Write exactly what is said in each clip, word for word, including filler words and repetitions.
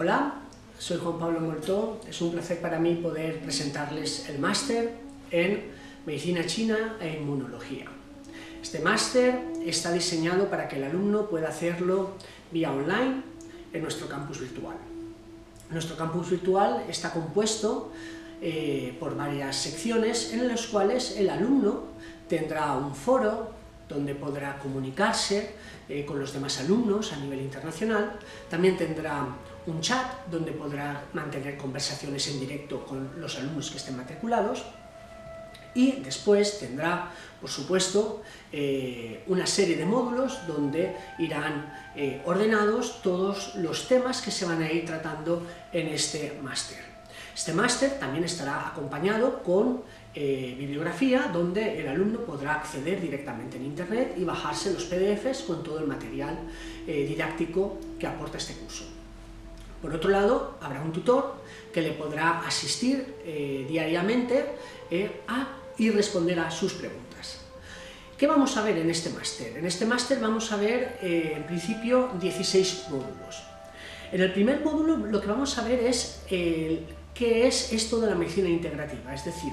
Hola, soy Juan Pablo Moltó. Es un placer para mí poder presentarles el máster en Medicina China e Inmunología. Este máster está diseñado para que el alumno pueda hacerlo vía online en nuestro campus virtual. Nuestro campus virtual está compuesto eh, por varias secciones en las cuales el alumno tendrá un foro donde podrá comunicarse eh, con los demás alumnos a nivel internacional. También tendrá un chat donde podrá mantener conversaciones en directo con los alumnos que estén matriculados. Y después tendrá, por supuesto, eh, una serie de módulos donde irán eh, ordenados todos los temas que se van a ir tratando en este máster. Este máster también estará acompañado con eh, bibliografía, donde el alumno podrá acceder directamente en Internet y bajarse los P D Fs con todo el material eh, didáctico que aporta este curso. Por otro lado, habrá un tutor que le podrá asistir eh, diariamente eh, a y responder a sus preguntas. ¿Qué vamos a ver en este máster? En este máster vamos a ver, eh, en principio, dieciséis módulos. En el primer módulo lo que vamos a ver es eh, qué es esto de la medicina integrativa, es decir,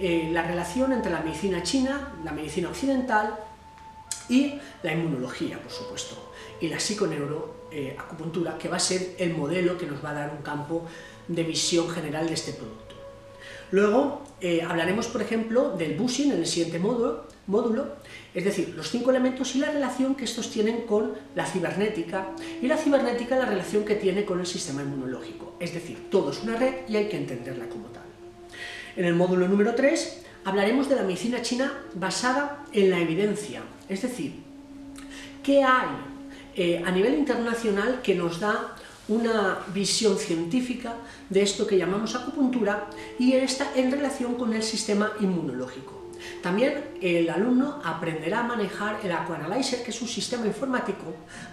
eh, la relación entre la medicina china, la medicina occidental y la inmunología, por supuesto, y la psiconeuroacupuntura, eh, que va a ser el modelo que nos va a dar un campo de visión general de este producto. Luego eh, hablaremos, por ejemplo, del bushing en el siguiente módulo, módulo, es decir, los cinco elementos y la relación que estos tienen con la cibernética, y la cibernética la relación que tiene con el sistema inmunológico, es decir, todo es una red y hay que entenderla como tal. En el módulo número tres hablaremos de la medicina china basada en la evidencia, es decir, qué hay eh, a nivel internacional que nos da una visión científica de esto que llamamos acupuntura y esta en relación con el sistema inmunológico. También el alumno aprenderá a manejar el Aquanalyzer, que es un sistema informático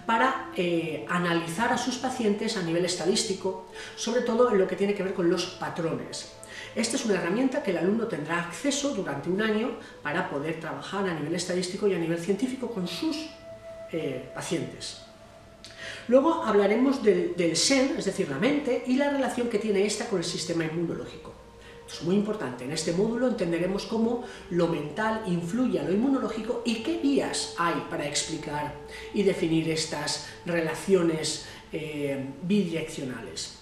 para eh, analizar a sus pacientes a nivel estadístico, sobre todo en lo que tiene que ver con los patrones. Esta es una herramienta que el alumno tendrá acceso durante un año para poder trabajar a nivel estadístico y a nivel científico con sus eh, pacientes. Luego hablaremos del, del Zen, es decir, la mente, y la relación que tiene esta con el sistema inmunológico. Es muy importante, en este módulo entenderemos cómo lo mental influye a lo inmunológico y qué vías hay para explicar y definir estas relaciones eh, bidireccionales.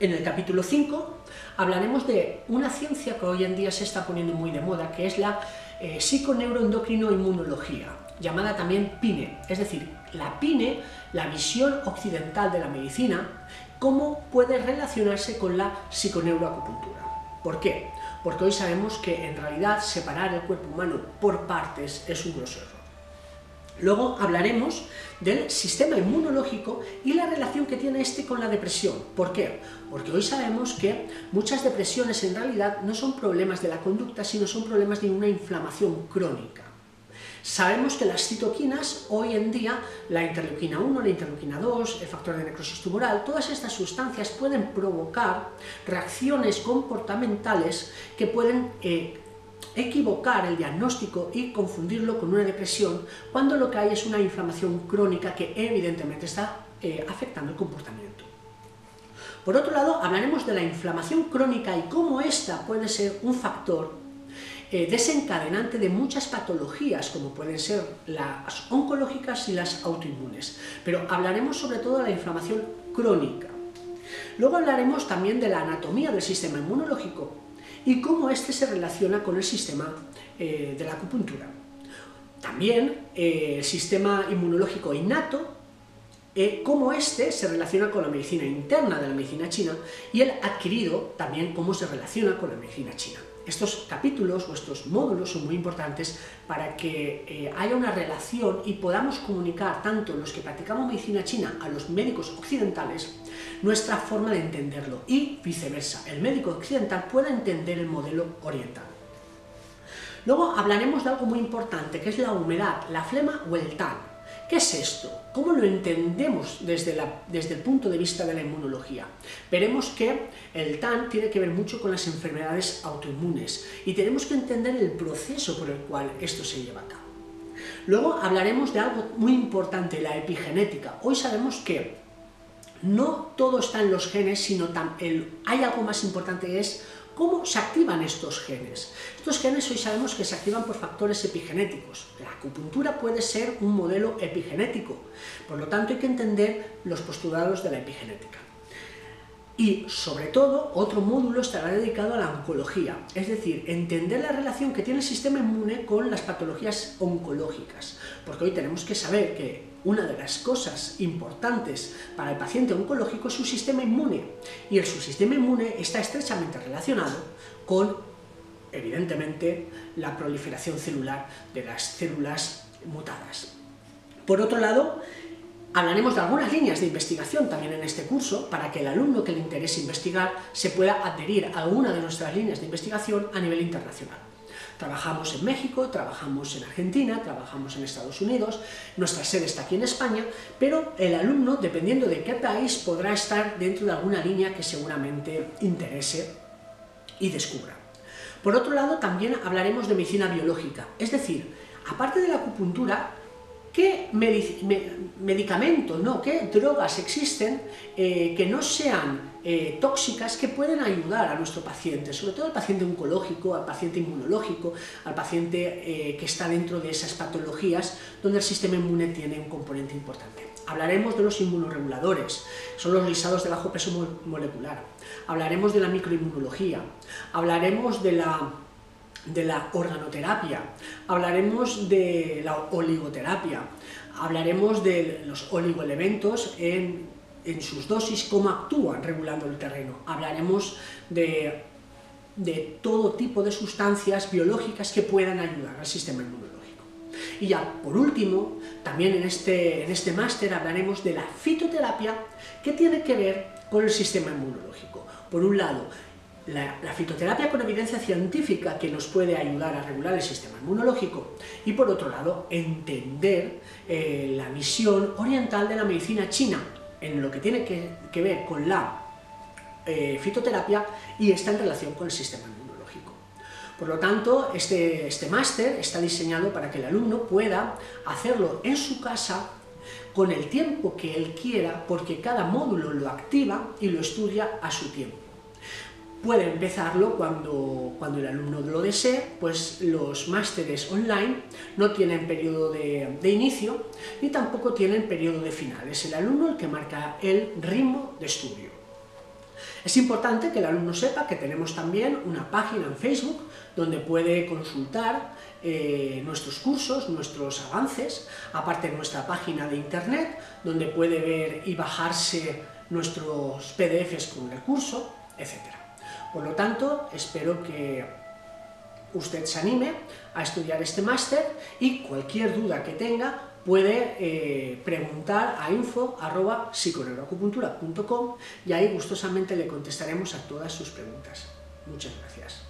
En el capítulo cinco hablaremos de una ciencia que hoy en día se está poniendo muy de moda, que es la eh, psiconeuroendocrinoinmunología, llamada también PINE, es decir, la PINE, la visión occidental de la medicina, cómo puede relacionarse con la psiconeuroacupuntura. ¿Por qué? Porque hoy sabemos que en realidad separar el cuerpo humano por partes es un grosso error. Luego hablaremos del sistema inmunológico y la relación que tiene este con la depresión. ¿Por qué? Porque hoy sabemos que muchas depresiones en realidad no son problemas de la conducta, sino son problemas de una inflamación crónica. Sabemos que las citoquinas, hoy en día, la interleuquina uno, la interleuquina dos, el factor de necrosis tumoral, todas estas sustancias pueden provocar reacciones comportamentales que pueden eh, equivocar el diagnóstico y confundirlo con una depresión, cuando lo que hay es una inflamación crónica que evidentemente está eh, afectando el comportamiento. Por otro lado, hablaremos de la inflamación crónica y cómo esta puede ser un factor desencadenante de muchas patologías, como pueden ser las oncológicas y las autoinmunes, pero hablaremos sobre todo de la inflamación crónica. Luego hablaremos también de la anatomía del sistema inmunológico y cómo este se relaciona con el sistema eh, de la acupuntura. También eh, el sistema inmunológico innato, Eh, cómo este se relaciona con la medicina interna de la medicina china, y el adquirido también cómo se relaciona con la medicina china. Estos capítulos o estos módulos son muy importantes para que eh, haya una relación y podamos comunicar tanto los que practicamos medicina china a los médicos occidentales nuestra forma de entenderlo, y viceversa, el médico occidental pueda entender el modelo oriental. Luego hablaremos de algo muy importante, que es la humedad, la flema o el tan. ¿Qué es esto? ¿Cómo lo entendemos desde, la, desde el punto de vista de la inmunología? Veremos que el tan tiene que ver mucho con las enfermedades autoinmunes y tenemos que entender el proceso por el cual esto se lleva a cabo. Luego hablaremos de algo muy importante, la epigenética. Hoy sabemos que no todo está en los genes, sino el, hay algo más importante que es cómo se activan estos genes. Estos genes hoy sabemos que se activan por factores epigenéticos. La acupuntura puede ser un modelo epigenético, por lo tanto hay que entender los postulados de la epigenética. Y, sobre todo, otro módulo estará dedicado a la oncología, es decir, entender la relación que tiene el sistema inmune con las patologías oncológicas, porque hoy tenemos que saber que una de las cosas importantes para el paciente oncológico es su sistema inmune, y el subsistema inmune está estrechamente relacionado con, evidentemente, la proliferación celular de las células mutadas. Por otro lado, hablaremos de algunas líneas de investigación también en este curso, para que el alumno que le interese investigar se pueda adherir a alguna de nuestras líneas de investigación a nivel internacional. Trabajamos en México, trabajamos en Argentina, trabajamos en Estados Unidos, nuestra sede está aquí en España, pero el alumno, dependiendo de qué país, podrá estar dentro de alguna línea que seguramente interese y descubra. Por otro lado, también hablaremos de medicina biológica, es decir, aparte de la acupuntura, ¿qué medic medicamento, no, qué drogas existen eh, que no sean eh, tóxicas, que pueden ayudar a nuestro paciente, sobre todo al paciente oncológico, al paciente inmunológico, al paciente eh, que está dentro de esas patologías donde el sistema inmune tiene un componente importante? Hablaremos de los inmunoreguladores, son los lisados de bajo peso molecular, hablaremos de la microinmunología, hablaremos de la... de la organoterapia, hablaremos de la oligoterapia, hablaremos de los oligoelementos en, en sus dosis, cómo actúan regulando el terreno, hablaremos de, de todo tipo de sustancias biológicas que puedan ayudar al sistema inmunológico. Y ya, por último, también en este, en este máster hablaremos de la fitoterapia, que tiene que ver con el sistema inmunológico. Por un lado, La, la fitoterapia con evidencia científica que nos puede ayudar a regular el sistema inmunológico y, por otro lado, entender eh, la visión oriental de la medicina china en lo que tiene que, que ver con la eh, fitoterapia y está en relación con el sistema inmunológico. Por lo tanto, este, este máster está diseñado para que el alumno pueda hacerlo en su casa con el tiempo que él quiera, porque cada módulo lo activa y lo estudia a su tiempo. Puede empezarlo cuando, cuando el alumno lo desee, pues los másteres online no tienen periodo de, de inicio ni tampoco tienen periodo de final. Es el alumno el que marca el ritmo de estudio. Es importante que el alumno sepa que tenemos también una página en Facebook donde puede consultar eh, nuestros cursos, nuestros avances, aparte nuestra página de internet donde puede ver y bajarse nuestros P D Fs con el curso, etcétera. Por lo tanto, espero que usted se anime a estudiar este máster y cualquier duda que tenga puede eh, preguntar a info arroba psiconeuroacupuntura punto com y ahí gustosamente le contestaremos a todas sus preguntas. Muchas gracias.